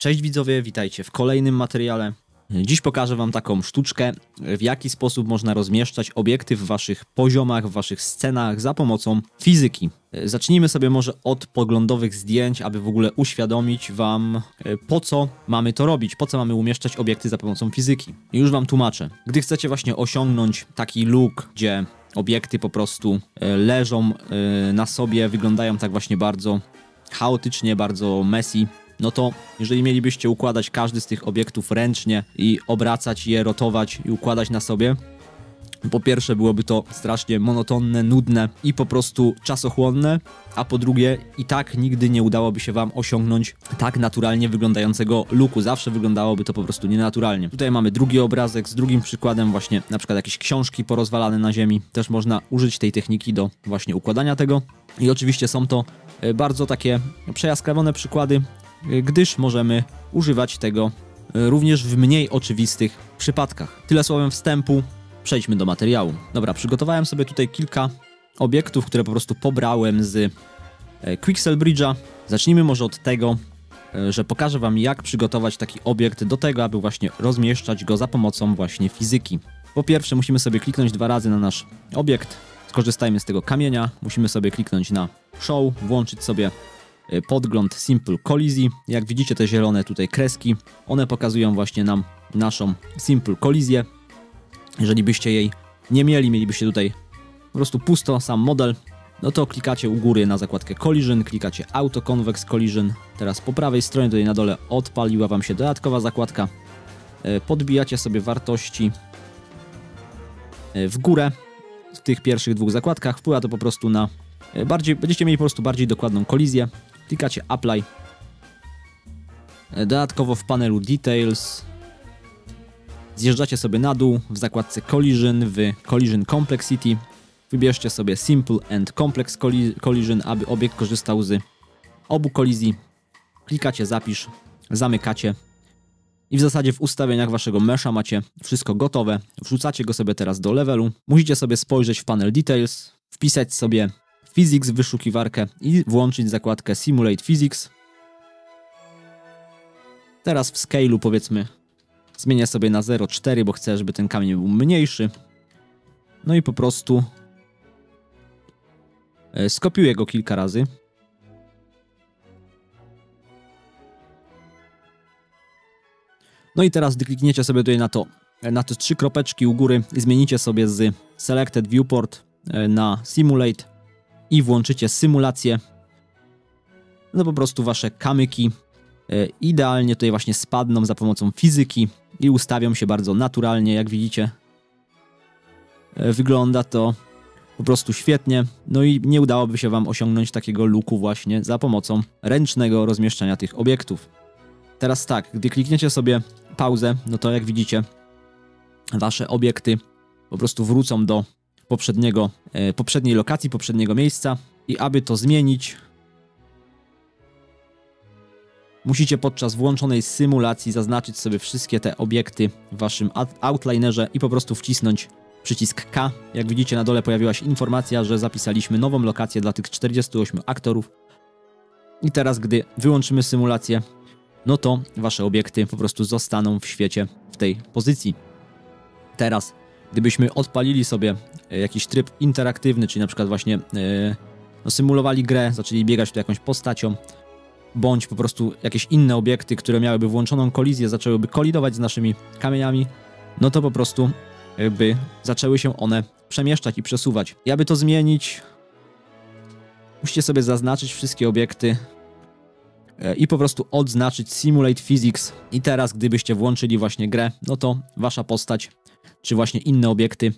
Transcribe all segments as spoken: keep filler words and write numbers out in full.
Cześć widzowie, witajcie w kolejnym materiale. Dziś pokażę wam taką sztuczkę, w jaki sposób można rozmieszczać obiekty w waszych poziomach, w waszych scenach za pomocą fizyki. Zacznijmy sobie może od poglądowych zdjęć, aby w ogóle uświadomić wam, po co mamy to robić, po co mamy umieszczać obiekty za pomocą fizyki. I już wam tłumaczę. Gdy chcecie właśnie osiągnąć taki look, gdzie obiekty po prostu leżą na sobie, wyglądają tak właśnie bardzo chaotycznie, bardzo messy, no to jeżeli mielibyście układać każdy z tych obiektów ręcznie i obracać je, rotować i układać na sobie, po pierwsze byłoby to strasznie monotonne, nudne i po prostu czasochłonne, a po drugie i tak nigdy nie udałoby się wam osiągnąć tak naturalnie wyglądającego looku, zawsze wyglądałoby to po prostu nienaturalnie. Tutaj mamy drugi obrazek z drugim przykładem, właśnie na przykład jakieś książki porozwalane na ziemi, też można użyć tej techniki do właśnie układania tego. I oczywiście są to bardzo takie przejaskrawione przykłady, gdyż możemy używać tego również w mniej oczywistych przypadkach. Tyle słowem wstępu, przejdźmy do materiału. Dobra, przygotowałem sobie tutaj kilka obiektów, które po prostu pobrałem z Quixel Bridge'a. Zacznijmy może od tego, że pokażę wam, jak przygotować taki obiekt do tego, aby właśnie rozmieszczać go za pomocą właśnie fizyki. Po pierwsze musimy sobie kliknąć dwa razy na nasz obiekt, skorzystajmy z tego kamienia, musimy sobie kliknąć na show, włączyć sobie podgląd Simple Collision. Jak widzicie te zielone tutaj kreski, one pokazują właśnie nam naszą Simple Collision. Jeżeli byście jej nie mieli, mielibyście tutaj po prostu pusto, sam model, no to klikacie u góry na zakładkę Collision, klikacie Auto Convex Collision. Teraz po prawej stronie tutaj na dole odpaliła wam się dodatkowa zakładka. Podbijacie sobie wartości w górę w tych pierwszych dwóch zakładkach. Wpływa to po prostu na bardziej, będziecie mieli po prostu bardziej dokładną kolizję. Klikacie Apply. Dodatkowo w panelu Details zjeżdżacie sobie na dół w zakładce Collision, w Collision Complexity. Wybierzcie sobie Simple and Complex Collision, aby obiekt korzystał z obu kolizji. Klikacie Zapisz, zamykacie. I w zasadzie w ustawieniach waszego mesha macie wszystko gotowe. Wrzucacie go sobie teraz do levelu. Musicie sobie spojrzeć w panel Details, wpisać sobie Physics w wyszukiwarkę i włączyć zakładkę Simulate Physics. Teraz w scale'u powiedzmy zmienię sobie na zero przecinek cztery, bo chcę, żeby ten kamień był mniejszy. No i po prostu skopiuję go kilka razy. No i teraz gdy klikniecie sobie tutaj na to, na te trzy kropeczki u góry i zmienicie sobie z Selected Viewport na Simulate i włączycie symulację, no po prostu wasze kamyki idealnie tutaj właśnie spadną za pomocą fizyki i ustawią się bardzo naturalnie, jak widzicie. Wygląda to po prostu świetnie, no i nie udałoby się wam osiągnąć takiego looku właśnie za pomocą ręcznego rozmieszczania tych obiektów. Teraz tak, gdy klikniecie sobie pauzę, no to jak widzicie wasze obiekty po prostu wrócą do poprzedniego, e, poprzedniej lokacji, poprzedniego miejsca i aby to zmienić, musicie podczas włączonej symulacji zaznaczyć sobie wszystkie te obiekty w waszym outlinerze i po prostu wcisnąć przycisk K. Jak widzicie na dole pojawiła się informacja, że zapisaliśmy nową lokację dla tych czterdziestu ośmiu aktorów i teraz gdy wyłączymy symulację, no to wasze obiekty po prostu zostaną w świecie w tej pozycji. Teraz gdybyśmy odpalili sobie jakiś tryb interaktywny, czyli na przykład właśnie yy, no, symulowali grę, zaczęli biegać tu jakąś postacią, bądź po prostu jakieś inne obiekty, które miałyby włączoną kolizję, zaczęłyby kolidować z naszymi kamieniami, no to po prostu yy, by zaczęły się one przemieszczać i przesuwać. I aby to zmienić, musicie sobie zaznaczyć wszystkie obiekty yy, i po prostu odznaczyć Simulate Physics. I teraz, gdybyście włączyli właśnie grę, no to wasza postać czy właśnie inne obiekty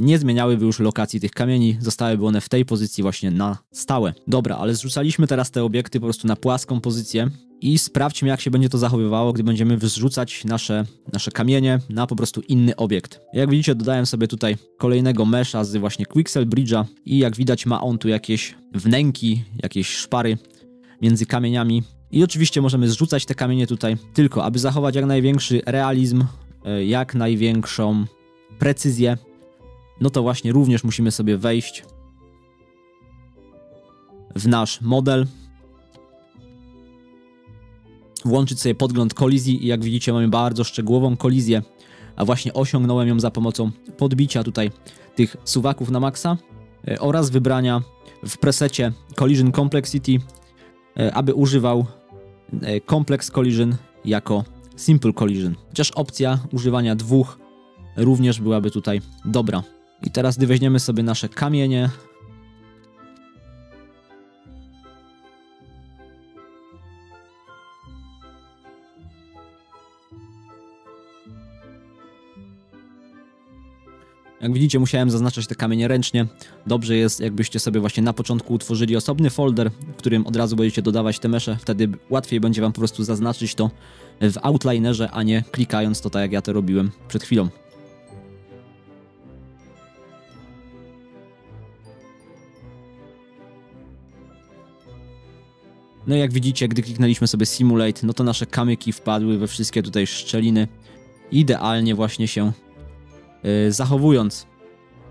nie zmieniałyby już lokacji tych kamieni, zostałyby one w tej pozycji właśnie na stałe. Dobra, ale zrzucaliśmy teraz te obiekty po prostu na płaską pozycję i sprawdźmy, jak się będzie to zachowywało, gdy będziemy zrzucać nasze, nasze kamienie na po prostu inny obiekt. Jak widzicie, dodałem sobie tutaj kolejnego mesha z właśnie Quixel Bridge'a i jak widać ma on tu jakieś wnęki, jakieś szpary między kamieniami i oczywiście możemy zrzucać te kamienie tutaj tylko, aby zachować jak największy realizm, jak największą precyzję, no to właśnie również musimy sobie wejść w nasz model, włączyć sobie podgląd kolizji i jak widzicie mamy bardzo szczegółową kolizję, a właśnie osiągnąłem ją za pomocą podbicia tutaj tych suwaków na maksa oraz wybrania w presecie Collision Complexity, aby używał Complex Collision jako Simple Collision. Chociaż opcja używania dwóch również byłaby tutaj dobra. I teraz gdy weźmiemy sobie nasze kamienie, jak widzicie musiałem zaznaczać te kamienie ręcznie. Dobrze jest jakbyście sobie właśnie na początku utworzyli osobny folder, w którym od razu będziecie dodawać te mesze, wtedy łatwiej będzie wam po prostu zaznaczyć to w outlinerze, a nie klikając to tak jak ja to robiłem przed chwilą. No i jak widzicie, gdy kliknęliśmy sobie Simulate, no to nasze kamyki wpadły we wszystkie tutaj szczeliny, idealnie właśnie się yy, zachowując.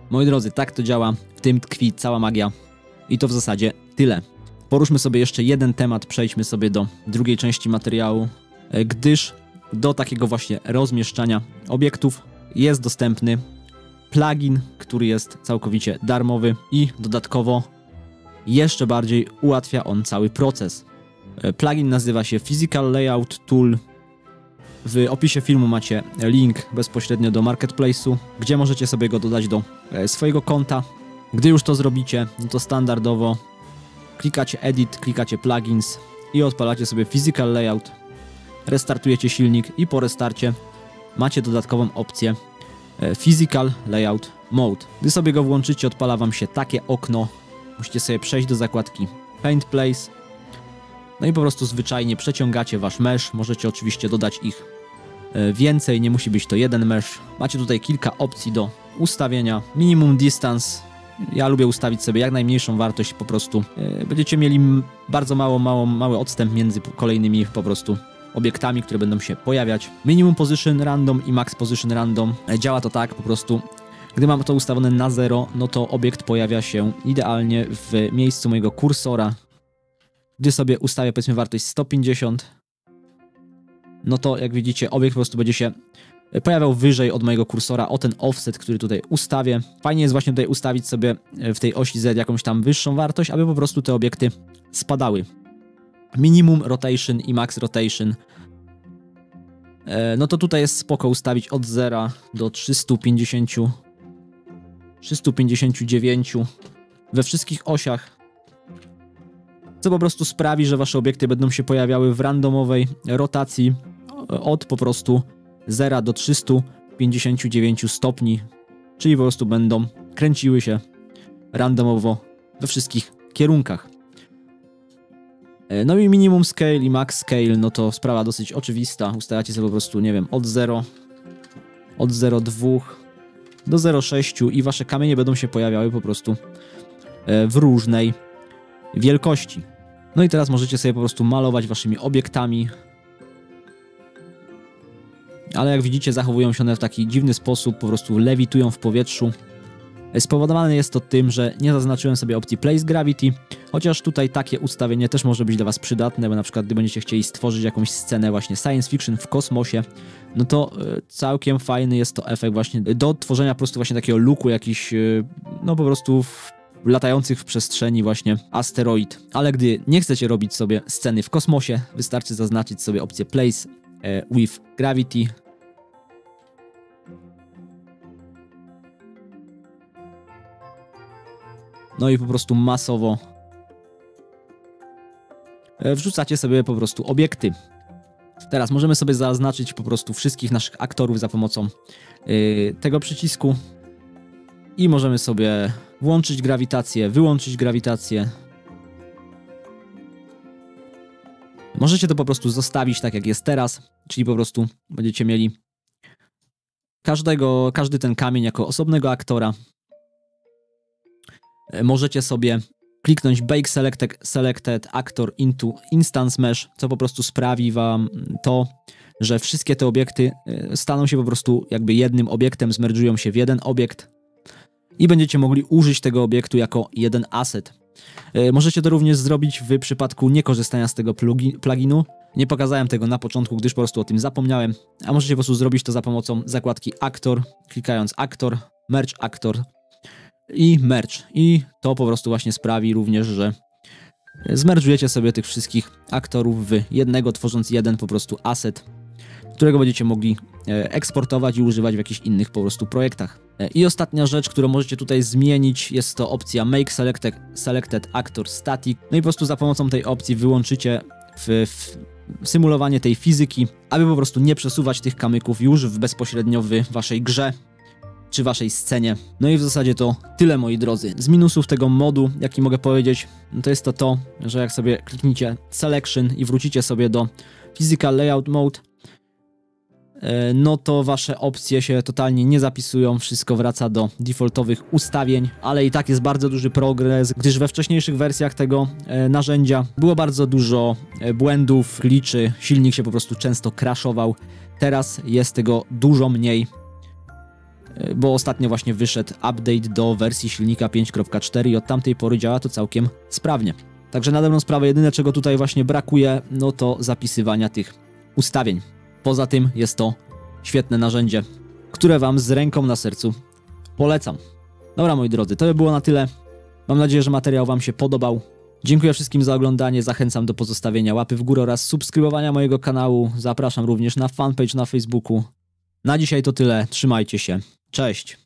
Moi drodzy, tak to działa, w tym tkwi cała magia i to w zasadzie tyle. Poruszmy sobie jeszcze jeden temat, przejdźmy sobie do drugiej części materiału, yy, gdyż do takiego właśnie rozmieszczania obiektów jest dostępny plugin, który jest całkowicie darmowy i dodatkowo jeszcze bardziej ułatwia on cały proces. Plugin nazywa się Physical Layout Tool. W opisie filmu macie link bezpośrednio do marketplace'u, gdzie możecie sobie go dodać do swojego konta. Gdy już to zrobicie, no to standardowo klikacie Edit, klikacie Plugins i odpalacie sobie Physical Layout. Restartujecie silnik i po restarcie macie dodatkową opcję Physical Layout Mode. Gdy sobie go włączycie, odpala wam się takie okno. Musicie sobie przejść do zakładki Paint Place. No i po prostu zwyczajnie przeciągacie wasz mesh. Możecie oczywiście dodać ich więcej, nie musi być to jeden mesh. Macie tutaj kilka opcji do ustawienia. Minimum distance. Ja lubię ustawić sobie jak najmniejszą wartość po prostu. Będziecie mieli bardzo mało, mało, mały odstęp między kolejnymi po prostu obiektami, które będą się pojawiać. Minimum Position Random i Max Position Random. Działa to tak po prostu. Gdy mam to ustawione na zero, no to obiekt pojawia się idealnie w miejscu mojego kursora. Gdy sobie ustawię powiedzmy wartość sto pięćdziesiąt, no to jak widzicie obiekt po prostu będzie się pojawiał wyżej od mojego kursora o ten offset, który tutaj ustawię. Fajnie jest właśnie tutaj ustawić sobie w tej osi Z jakąś tam wyższą wartość, aby po prostu te obiekty spadały. Minimum Rotation i Max Rotation. No to tutaj jest spoko ustawić od zera do trzystu pięćdziesięciu. trzystu pięćdziesięciu dziewięciu we wszystkich osiach, co po prostu sprawi, że wasze obiekty będą się pojawiały w randomowej rotacji od po prostu zera do trzystu pięćdziesięciu dziewięciu stopni, czyli po prostu będą kręciły się randomowo we wszystkich kierunkach. No i minimum scale i max scale, no to sprawa dosyć oczywista, ustawiacie sobie po prostu, nie wiem, od zera, od zero przecinek dwa do zero przecinek sześć i wasze kamienie będą się pojawiały po prostu w różnej wielkości. No i teraz możecie sobie po prostu malować waszymi obiektami. Ale jak widzicie zachowują się one w taki dziwny sposób, po prostu lewitują w powietrzu. Spowodowane jest to tym, że nie zaznaczyłem sobie opcji Place Gravity, chociaż tutaj takie ustawienie też może być dla was przydatne, bo na przykład gdy będziecie chcieli stworzyć jakąś scenę właśnie science fiction w kosmosie, no to całkiem fajny jest to efekt właśnie do tworzenia po prostu właśnie takiego luku jakiś, no po prostu w latających w przestrzeni właśnie asteroid. Ale gdy nie chcecie robić sobie sceny w kosmosie, wystarczy zaznaczyć sobie opcję Place with Gravity. No i po prostu masowo wrzucacie sobie po prostu obiekty. Teraz możemy sobie zaznaczyć po prostu wszystkich naszych aktorów za pomocą yy, tego przycisku. I możemy sobie włączyć grawitację, wyłączyć grawitację. Możecie to po prostu zostawić tak jak jest teraz, czyli po prostu będziecie mieli każdego, każdy ten kamień jako osobnego aktora. Możecie sobie kliknąć Bake Selected, selected Actor into Instance Mesh, co po prostu sprawi wam to, że wszystkie te obiekty staną się po prostu jakby jednym obiektem, zmerdżują się w jeden obiekt i będziecie mogli użyć tego obiektu jako jeden asset. Możecie to również zrobić w przypadku niekorzystania z tego pluginu, Nie pokazałem tego na początku, gdyż po prostu o tym zapomniałem, a możecie po prostu zrobić to za pomocą zakładki Actor, klikając Actor, Merge Actor i Merge. I to po prostu właśnie sprawi również, że zmerżujecie sobie tych wszystkich aktorów w jednego, tworząc jeden po prostu asset, którego będziecie mogli eksportować i używać w jakichś innych po prostu projektach. I ostatnia rzecz, którą możecie tutaj zmienić, jest to opcja Make Selected, selected Actor Static. No i po prostu za pomocą tej opcji wyłączycie w, w symulowanie tej fizyki, aby po prostu nie przesuwać tych kamyków już w bezpośrednio w waszej grze czy waszej scenie. No i w zasadzie to tyle, moi drodzy. Z minusów tego modu, jaki mogę powiedzieć, no to jest to to, że jak sobie klikniecie Selection i wrócicie sobie do Physical Layout Mode, no to wasze opcje się totalnie nie zapisują, wszystko wraca do defaultowych ustawień, ale i tak jest bardzo duży progres, gdyż we wcześniejszych wersjach tego narzędzia było bardzo dużo błędów, glitchy, silnik się po prostu często crashował. Teraz jest tego dużo mniej, bo ostatnio właśnie wyszedł update do wersji silnika pięć kropka cztery i od tamtej pory działa to całkiem sprawnie. Także na dobrą sprawę jedyne, czego tutaj właśnie brakuje, no to zapisywania tych ustawień. Poza tym jest to świetne narzędzie, które wam z ręką na sercu polecam. Dobra, moi drodzy, to by było na tyle. Mam nadzieję, że materiał wam się podobał. Dziękuję wszystkim za oglądanie, zachęcam do pozostawienia łapy w górę oraz subskrybowania mojego kanału. Zapraszam również na fanpage na Facebooku. Na dzisiaj to tyle, trzymajcie się, cześć!